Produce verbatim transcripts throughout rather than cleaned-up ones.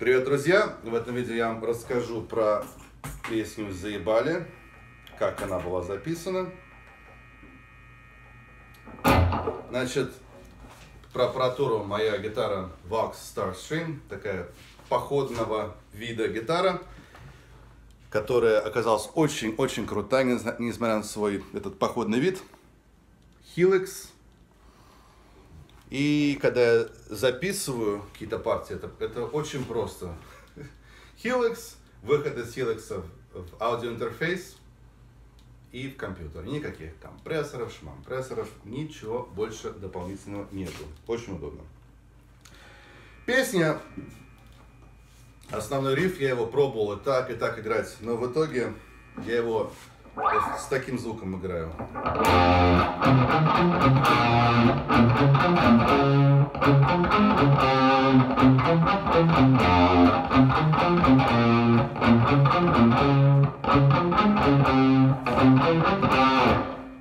Привет, друзья! В этом видео я вам расскажу про песню «Заебали», как она была записана. Значит, про аппаратуру. Моя гитара Vox Starstream, такая походного вида гитара, которая оказалась очень-очень крутая, несмотря на свой этот походный вид. Helix. И когда я записываю какие-то партии, это, это очень просто. Helix, выход из Helix в аудиоинтерфейс и в компьютер. Никаких компрессоров, шмампрессоров, ничего больше дополнительного нету. Очень удобно. Песня, основной риф, я его пробовал и так, и так играть, но в итоге я его с таким звуком играю.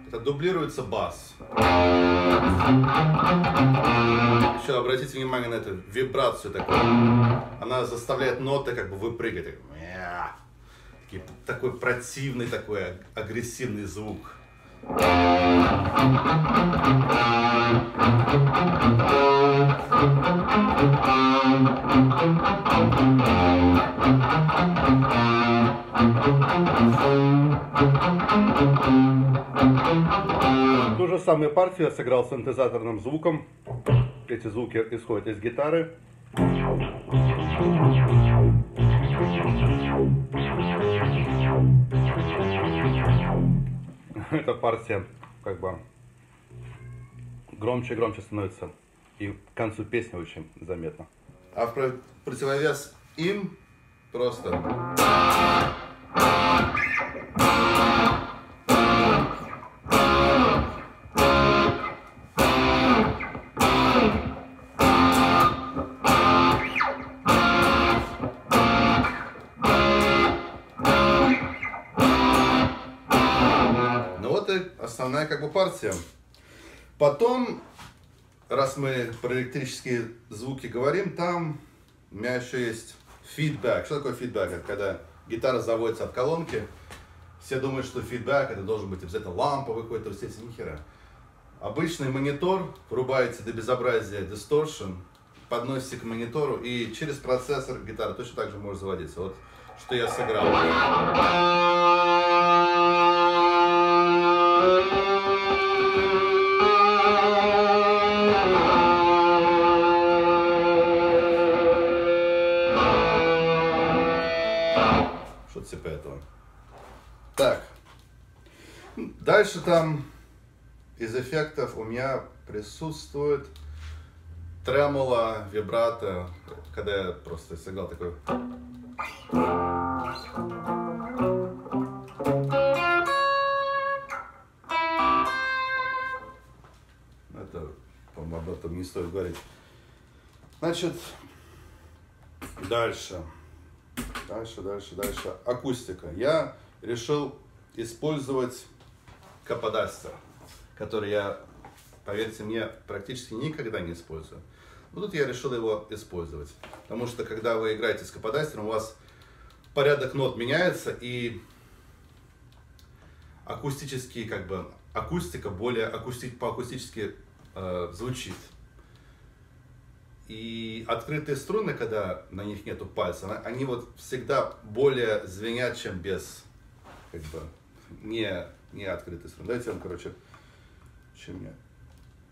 Это дублируется бас. Еще обратите внимание на эту вибрацию такую. Она заставляет ноты как бы выпрыгать. Такой противный, такой агрессивный звук. Ту же самую партию я сыграл синтезаторным звуком. Эти звуки исходят из гитары. Эта партия как бы громче и громче становится, и к концу песни очень заметно. А в противовес им просто основная как бы партия. Потом, раз мы про электрические звуки говорим, там у меня еще есть фидбэк. Что такое фидбэк? Это когда гитара заводится от колонки, все думают, что фидбэк это должен быть обязательно ламповый какой-то, все эти нихера. Обычный монитор, врубаете до безобразия дисторшн, подносите к монитору, и через процессор гитара точно так же может заводиться. Вот что я сыграл. Что-то типа этого. Так. Дальше там из эффектов у меня присутствует тремоло, вибрато. Когда я просто сыграл такой... Это, по-моему, об этом не стоит говорить. Значит, дальше. Дальше, дальше, дальше. Акустика. Я решил использовать каподастер, который я, поверьте мне, практически никогда не использую. Но тут я решил его использовать. Потому что, когда вы играете с каподастером, у вас порядок нот меняется, и акустически, как бы, акустика более акусти... по-акустически э, звучит. И открытые струны, когда на них нету пальца, они вот всегда более звенят, чем без, как бы, не, не открытые струны. Давайте я вам, короче, чем мне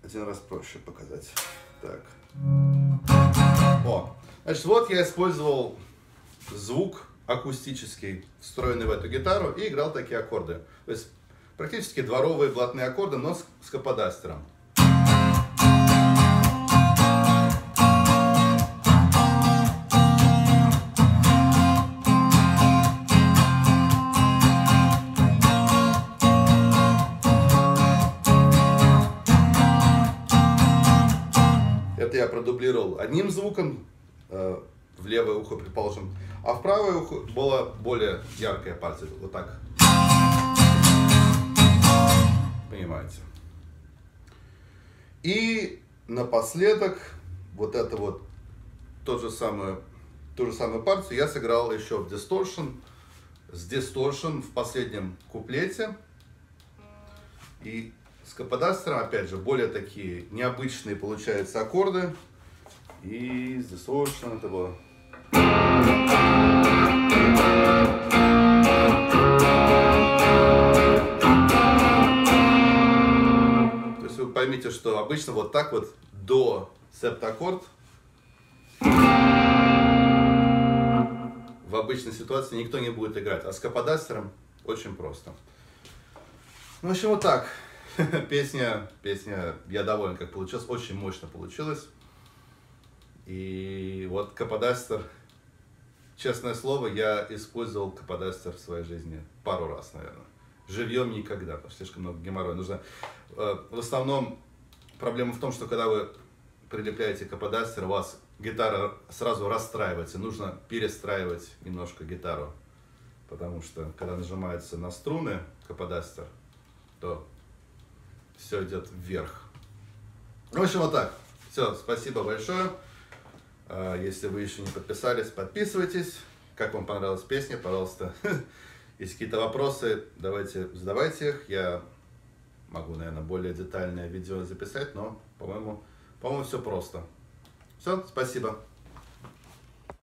один раз проще показать. Так. О, значит, вот я использовал звук акустический, встроенный в эту гитару, и играл такие аккорды. То есть практически дворовые блатные аккорды, но с, с каподастером. Я продублировал одним звуком, э, в левое ухо, предположим, а в правое ухо была более яркая партия, вот так. Понимаете? И напоследок вот это вот тот же самый ту же самую партию я сыграл еще в Distortion. С Distortion в последнем куплете. И с каподастером, опять же, более такие необычные получаются аккорды. И с Distortion это было... То есть вы поймите, что обычно вот так вот до септаккорд в обычной ситуации никто не будет играть, а с каподастером очень просто. Ну, в общем, вот так. Песня, песня, я доволен, как получилось, очень мощно получилось. И вот каподастер, честное слово, я использовал каподастер в своей жизни пару раз, наверное. Живьем никогда, потому что слишком много геморроя нужно. В основном проблема в том, что когда вы прилепляете каподастер, у вас гитара сразу расстраивается, нужно перестраивать немножко гитару. Потому что когда нажимаются на струны каподастер, то все идет вверх. В общем, вот так. Все, спасибо большое. Если вы еще не подписались, подписывайтесь. Как вам понравилась песня, пожалуйста. Если какие-то вопросы, давайте задавайте их. Я могу, наверное, более детальное видео записать, но, по-моему, по-моему, все просто. Все, спасибо.